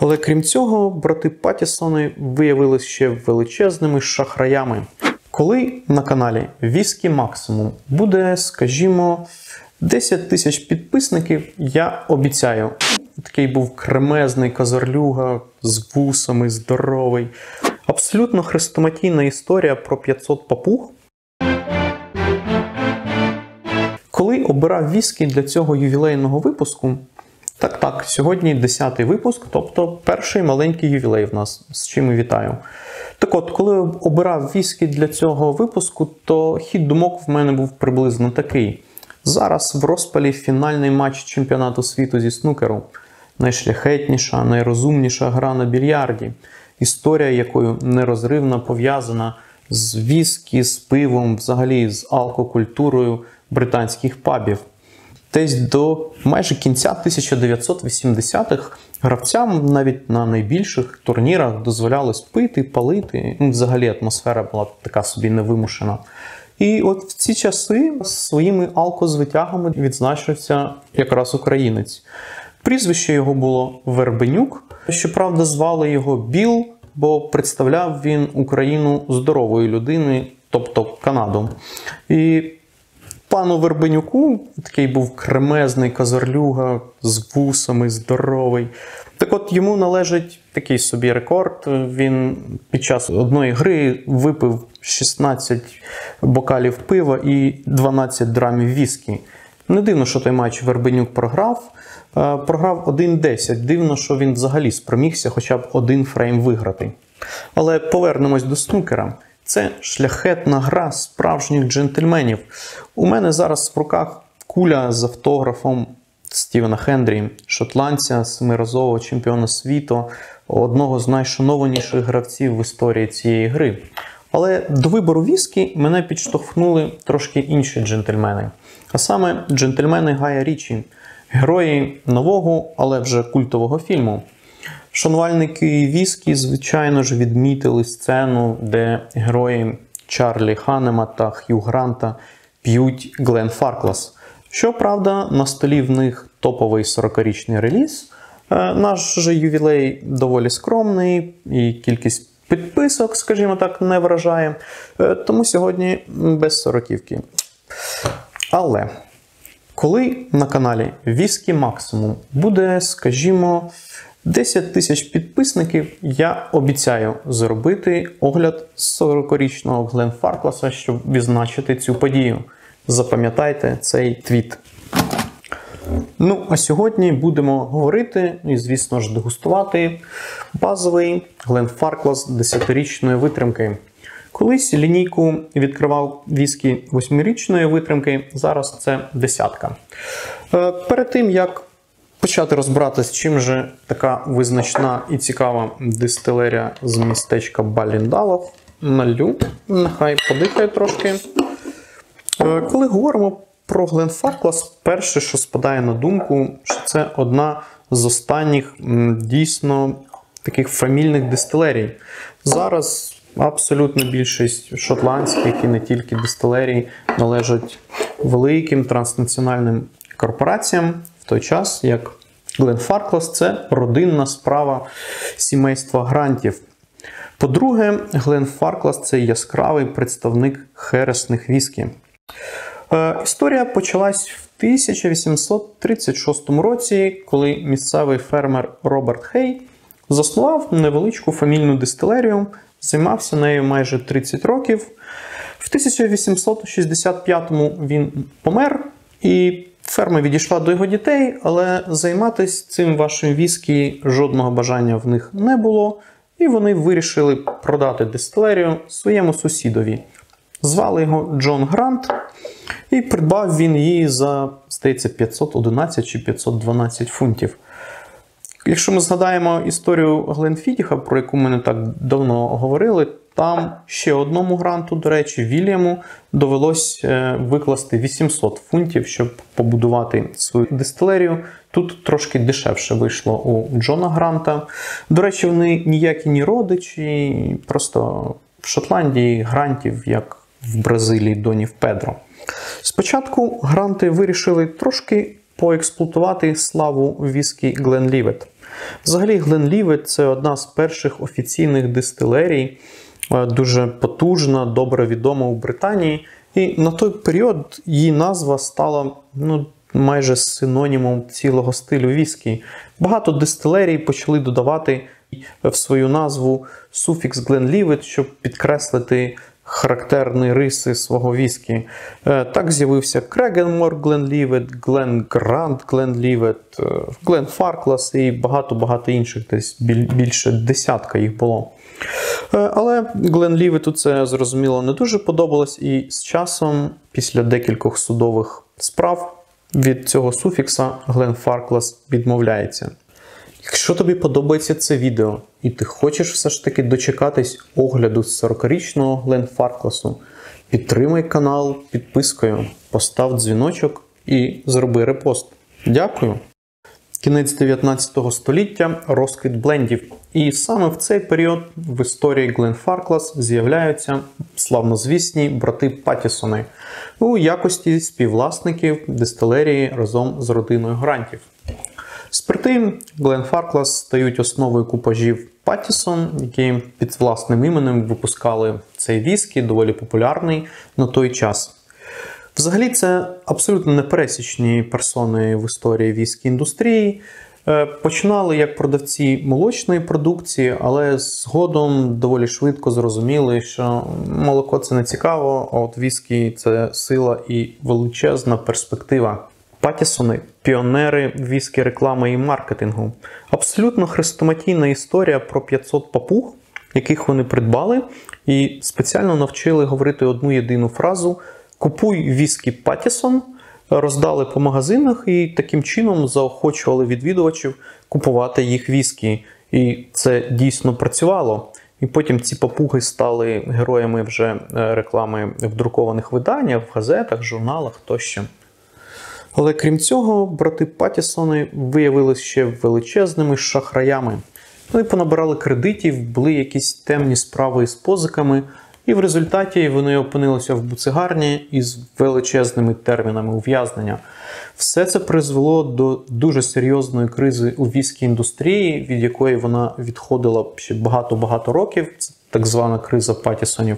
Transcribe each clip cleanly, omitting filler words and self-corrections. Але крім цього, брати Паттісони виявилися ще величезними шахраями. Коли на каналі Віскі Максимум буде, скажімо, 10 тисяч підписників, я обіцяю. Такий був кремезний козарлюга, з вусами, здоровий. Абсолютно хрестоматійна історія про 500 папуг. Коли обирав віскі для цього ювілейного випуску, так, сьогодні 10-й випуск, тобто перший маленький ювілей в нас, з чим і вітаю. Так от, коли обирав віскі для цього випуску, то хід думок в мене був приблизно такий. Зараз в розпалі фінальний матч чемпіонату світу зі снукеру. Найшляхетніша, найрозумніша гра на більярді. Історія, якою нерозривно пов'язана з віскі, з пивом, взагалі з алкокультурою британських пабів. Десь до майже кінця 1980-х гравцям навіть на найбільших турнірах дозволялось пити, палити. Взагалі атмосфера була така собі невимушена. І от в ці часи своїми алкозвитягами відзначився якраз українець. Прізвище його було Вербенюк. Щоправда, звали його Біл, бо представляв він Україну здорової людини, тобто Канаду. І пану Вербенюку, такий був кремезний козарлюга, з вусами, здоровий. Так от, йому належить такий собі рекорд. Він під час одної гри випив 16 бокалів пива і 12 драмів віскі. Не дивно, що той матч Вербенюк програв. Програв 1-10. Дивно, що він взагалі спромігся хоча б один фрейм виграти. Але повернемось до снукера. Це шляхетна гра справжніх джентльменів. У мене зараз в руках куля з автографом Стівена Хендрі, шотландця, семиразового чемпіона світу, одного з найшанованіших гравців в історії цієї гри. Але до вибору віскі мене підштовхнули трошки інші джентльмени. А саме джентльмени Гая Річі, герої нового, але вже культового фільму. Шанувальники віскі, звичайно ж, відмітили сцену, де герої Чарлі Ханема та Хью Гранта п'ють Гленфарклас. Щоправда, на столі в них топовий 40-річний реліз. Наш же ювілей доволі скромний, і кількість підписок, скажімо так, не вражає. Тому сьогодні без сороківки. Але коли на каналі Віскі Максимум буде, скажімо, 10 тисяч підписників, я обіцяю зробити огляд 40-річного Гленфаркласа, щоб відзначити цю подію. Запам'ятайте цей твіт. Ну, а сьогодні будемо говорити і, звісно ж, дегустувати базовий Гленфарклас 10-річної витримки. Колись лінійку відкривав віскі 8-річної витримки, зараз це 10-ка. Перед тим, як почати розбирати, з чим же така визначна і цікава дистилерія з містечка Баллінделлох, налю, нехай подихає трошки. Коли говоримо про Гленфарклас, перше, що спадає на думку, що це одна з останніх дійсно таких фамільних дистилерій. Зараз абсолютно більшість шотландських і не тільки дистилерій належать великим транснаціональним корпораціям, в той час як Гленфарклас – це родинна справа сімейства Грантів. По-друге, Гленфарклас – це яскравий представник хересних віскі. Історія почалась в 1836 році, коли місцевий фермер Роберт Хей заснував невеличку фамільну дистилерію, займався нею майже 30 років. В 1865-му він помер, і ферма відійшла до його дітей, але займатися цим вашим віскі жодного бажання в них не було, і вони вирішили продати дистилерію своєму сусідові. Звали його Джон Грант, і придбав він її за, здається, 511 чи 512 фунтів. Якщо ми згадаємо історію Гленфітіха, про яку ми не так давно говорили, там ще одному Гранту, до речі, Вільяму, довелось викласти 800 фунтів, щоб побудувати свою дистилерію. Тут трошки дешевше вийшло у Джона Гранта. До речі, вони ніякі ні родичі, просто в Шотландії Грантів, як в Бразилії донів Педро. Спочатку Гранти вирішили трошки поексплуатувати славу віскі Гленлівет. Взагалі Гленлівет – це одна з перших офіційних дистилерій, дуже потужна, добре відома у Британії. І на той період її назва стала майже синонімом цілого стилю віскі. Багато дистилерій почали додавати в свою назву суфікс Гленлівет, щоб підкреслити характерні риси свого віскі. Так з'явився Крегенмор Гленлівет, Гленгрант Гленлівет, Гленфарклас і багато-багато інших, десь більше десятка їх було. Але Гленлівету це, зрозуміло, не дуже подобалось, і з часом, після декількох судових справ, від цього суфікса Гленфарклас відмовляється. Якщо тобі подобається це відео, і ти хочеш все ж таки дочекатись огляду з 40-річного Гленфаркласу, підтримай канал підпискою, постав дзвіночок і зроби репост. Дякую! Кінець 19 століття – розквіт блендів. І саме в цей період в історії Гленфарклас з'являються славнозвісні брати Паттісони у якості співвласників дистилерії разом з родиною Грантів. Спирти Гленфарклас стають основою купажів Паттісон, які під власним іменем випускали цей віскі, доволі популярний на той час. Взагалі це абсолютно непересічні персони в історії віскі-індустрії. Починали як продавці молочної продукції, але згодом доволі швидко зрозуміли, що молоко – це не цікаво, а от віскі – це сила і величезна перспектива. Паттісони – піонери віскі реклами і маркетингу. Абсолютно хрестоматійна історія про 500 папуг, яких вони придбали, і спеціально навчили говорити одну єдину фразу «Купуй віскі Паттісон», роздали по магазинах і таким чином заохочували відвідувачів купувати їх віскі. І це дійсно працювало. І потім ці папуги стали героями вже реклами в друкованих виданнях, в газетах, журналах тощо. Але крім цього, брати Паттісони виявилися ще величезними шахраями. Вони понабирали кредитів, були якісь темні справи із позиками, і в результаті вони опинилися в буцегарні із величезними термінами ув'язнення. Все це призвело до дуже серйозної кризи у віскі-індустрії, від якої вона відходила ще багато-багато років. Це так звана криза Паттісонів.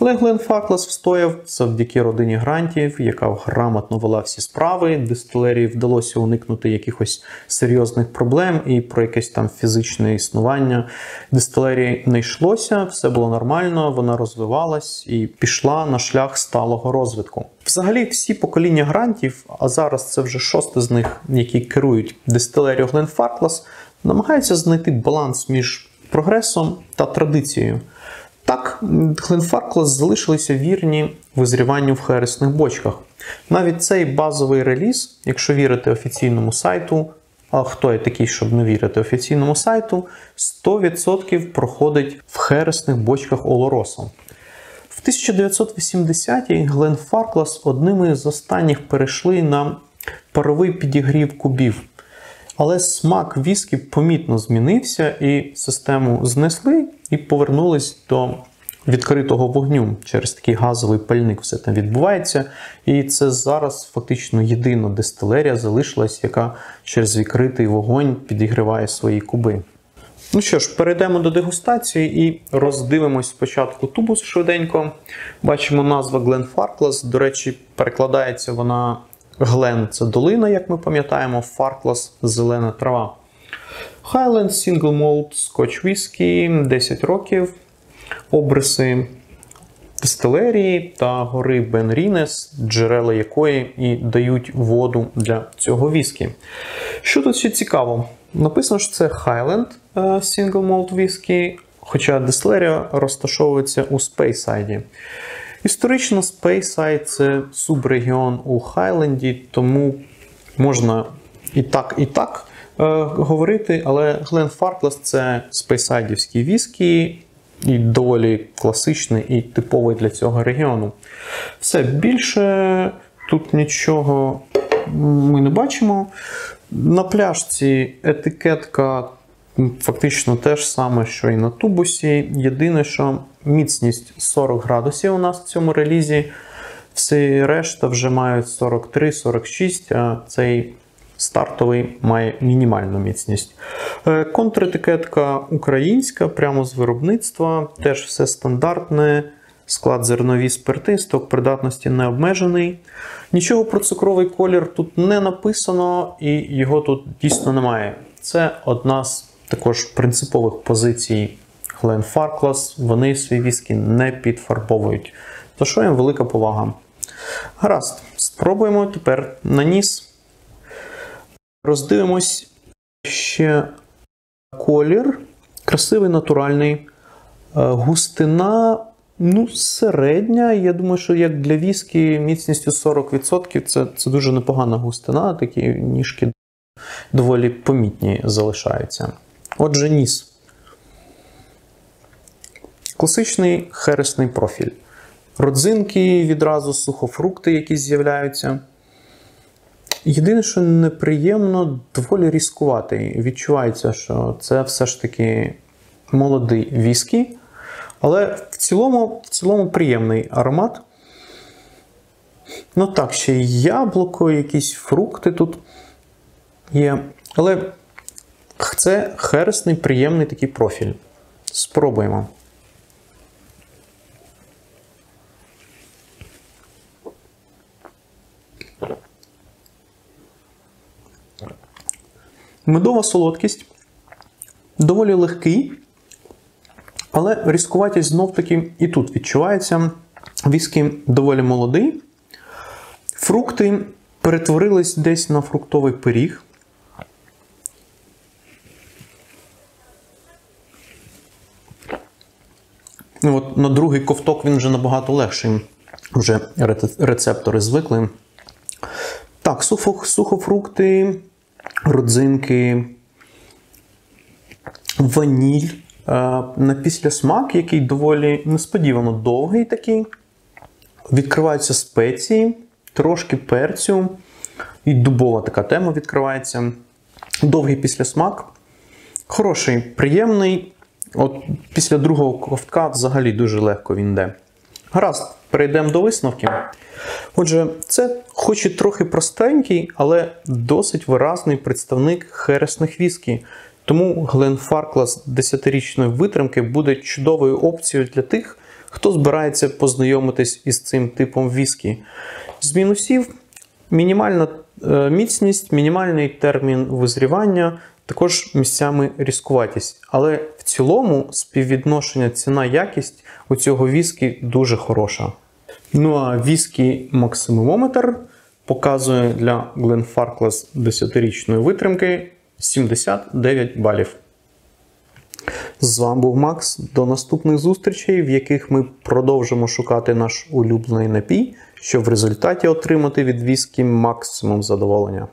Але Гленфарклас встояв завдяки родині Грантів, яка грамотно вела всі справи, дистилерії вдалося уникнути якихось серйозних проблем і про якесь там фізичне існування дистилерії не йшлося, все було нормально, вона розвивалась і пішла на шлях сталого розвитку. Взагалі всі покоління Грантів, а зараз це вже шосте з них, які керують дистилерією Гленфарклас, намагаються знайти баланс між прогресом та традицією. Так, Гленфарклас залишилися вірні визріванню в хересних бочках. Навіть цей базовий реліз, якщо вірити офіційному сайту, а хто я такий, щоб не вірити офіційному сайту, 100% проходить в хересних бочках Олоросо. В 1980-ті Гленфарклас одним із останніх перейшли на паровий підігрів кубів. Але смак віскі помітно змінився, і систему знесли, і повернулись до відкритого вогню. Через такий газовий пальник все там відбувається. І це зараз фактично єдина дистилерія залишилась, яка через відкритий вогонь підігріває свої куби. Ну що ж, перейдемо до дегустації і роздивимось спочатку тубус швиденько. Бачимо, назва Гленфарклас. До речі, перекладається вона... Глен – це долина, як ми пам'ятаємо, Фарклас – зелена трава. Хайленд Single Malt Scotch Whisky, 10 років, обриси дистилерії та гори Бен Рінес, джерела якої і дають воду для цього віскі. Що тут ще цікаво? Написано, що це Хайленд Single Malt Whisky, хоча дистилерія розташовується у Спейсайді. Історично Спейсайд – це субрегіон у Хайленді, тому можна і так говорити, але Гленфарклас – це спейсайдівські віскі, і доволі класичний і типовий для цього регіону. Все, більше тут нічого ми не бачимо. На пляшці етикетка фактично те ж саме, що і на тубусі. Єдине, що міцність 40 градусів у нас в цьому релізі. Всі решта вже мають 43-46, а цей стартовий має мінімальну міцність. Контретикетка українська, прямо з виробництва, теж все стандартне. Склад зернові спирти, сток придатності не обмежений. Нічого про цукровий колір тут не написано і його тут дійсно немає. Це одна з також принципових позицій Гленфарклас. Вони свій віскі не підфарбовують. За що їм велика повага. Гаразд, спробуємо тепер на ніс. Роздивимось ще колір. Красивий, натуральний. Густина... Ну, середня, я думаю, що як для віскі міцністю 40% це дуже непогана густина, такі ніжки доволі помітні залишаються. Отже, ніс. Класичний хересний профіль. Родзинки відразу, сухофрукти, які з'являються. Єдине, що неприємно, доволі різкуватий. Відчувається, що це все ж таки молодий віскі. Але в цілому приємний аромат. Ну так, ще яблуко, якісь фрукти тут є. Але це хересний, приємний такий профіль. Спробуємо. Медова солодкість. Доволі легкий. Але різкуватість знов-таки і тут відчувається. Віскі доволі молодий. Фрукти перетворились десь на фруктовий пиріг. От на другий ковток він вже набагато легший. Вже рецептори звикли. Так, сухофрукти, родзинки, ваніль. На післясмак, який доволі несподівано довгий такий, відкриваються спеції, трошки перцю, і дубова така тема відкривається. Довгий післясмак, хороший, приємний, от після другого ковтка взагалі дуже легко він йде. Гаразд, перейдемо до висновків. Отже, це хоч і трохи простенький, але досить виразний представник хересних віскі. Тому Гленфарклас 10-річної витримки буде чудовою опцією для тих, хто збирається познайомитись із цим типом віскі. З мінусів – мінімальна міцність, мінімальний термін визрівання, також місцями різкуватість. Але в цілому співвідношення ціна-якість у цього віскі дуже хороша. Ну а віскі максимумометр показує для Гленфарклас 10-річної витримки – 79 балів. З вами був Макс. До наступних зустрічей, в яких ми продовжимо шукати наш улюблений напій, щоб в результаті отримати від віскі максимум задоволення.